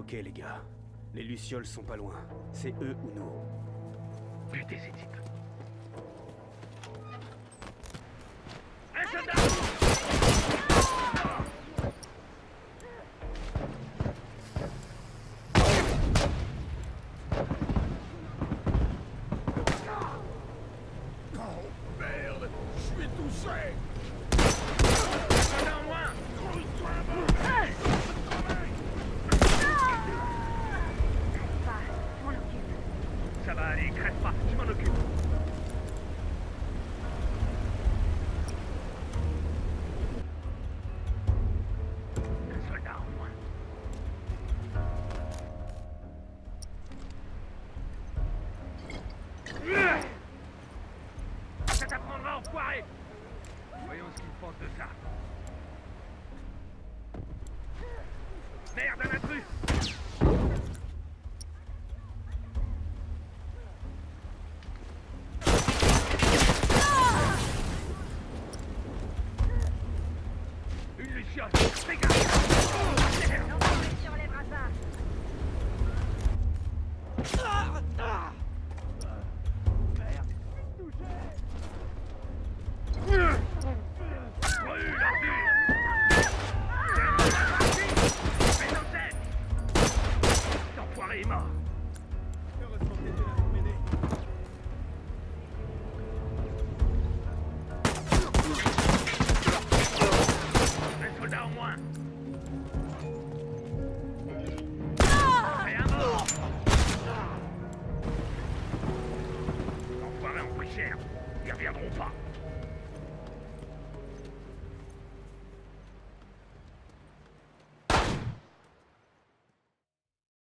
Ok les gars, les Lucioles sont pas loin. C'est eux ou nous. Butez ces types. Dégage ! On va sur les brassards.